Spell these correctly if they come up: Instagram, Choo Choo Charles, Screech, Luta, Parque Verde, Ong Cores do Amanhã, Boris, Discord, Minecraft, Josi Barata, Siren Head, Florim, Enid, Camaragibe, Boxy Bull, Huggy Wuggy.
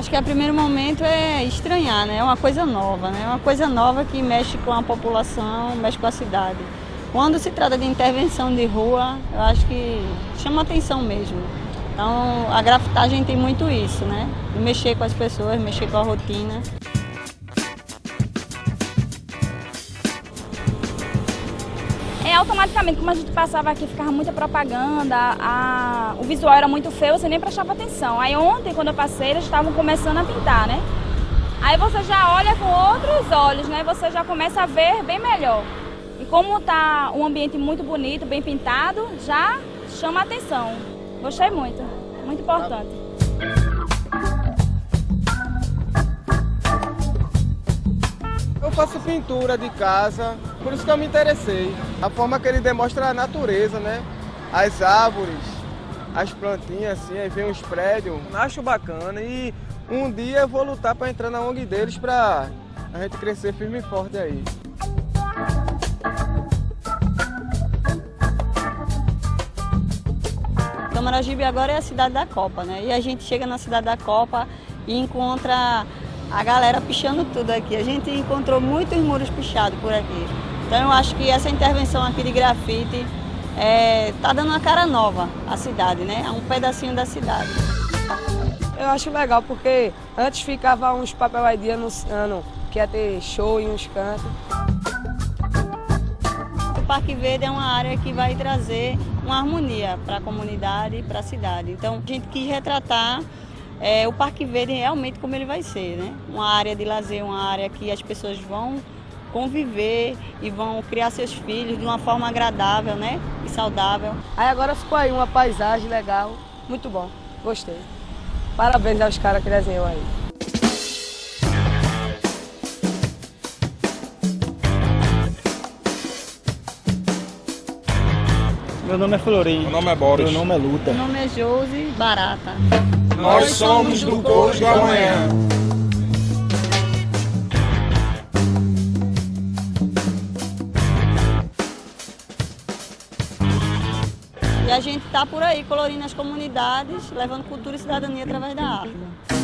Acho que a primeiro momento é estranhar, né? É uma coisa nova, né? É uma coisa nova que mexe com a população, mexe com a cidade. Quando se trata de intervenção de rua, eu acho que chama atenção mesmo. Então, a grafitagem tem muito isso, né? Mexer com as pessoas, mexer com a rotina. Automaticamente, como a gente passava aqui, ficava muita propaganda, o visual era muito feio, você nem prestava atenção. Aí ontem, quando eu passei, eles estavam começando a pintar, né? Aí você já olha com outros olhos, né? Você já começa a ver bem melhor. E como tá um ambiente muito bonito, bem pintado, já chama a atenção. Gostei muito, muito importante. Eu faço pintura de casa, por isso que eu me interessei. A forma que ele demonstra a natureza, né? As árvores, as plantinhas, assim, aí vem os prédios. Acho bacana e um dia eu vou lutar para entrar na ONG deles para a gente crescer firme e forte aí. Camaragibe agora é a cidade da Copa, né? E a gente chega na cidade da Copa e encontra a galera pichando tudo aqui. A gente encontrou muitos muros pichados por aqui. Então eu acho que essa intervenção aqui de grafite tá dando uma cara nova à cidade, né? A um pedacinho da cidade. Eu acho legal porque antes ficava uns papel idea anunciando que ia ter show em uns cantos. O Parque Verde é uma área que vai trazer uma harmonia para a comunidade e para a cidade. Então a gente quis retratar o Parque Verde realmente como ele vai ser, né? Uma área de lazer, uma área que as pessoas vão conviver e vão criar seus filhos de uma forma agradável, né? E saudável. Aí agora ficou aí uma paisagem legal, muito bom, gostei. Parabéns aos caras que desenham aí. Meu nome é Florim. Meu nome é Boris. Meu nome é Luta. Meu nome é Josi Barata. Nós somos do Hoje do Amanhã. E a gente está por aí, colorindo as comunidades, levando cultura e cidadania através da arte.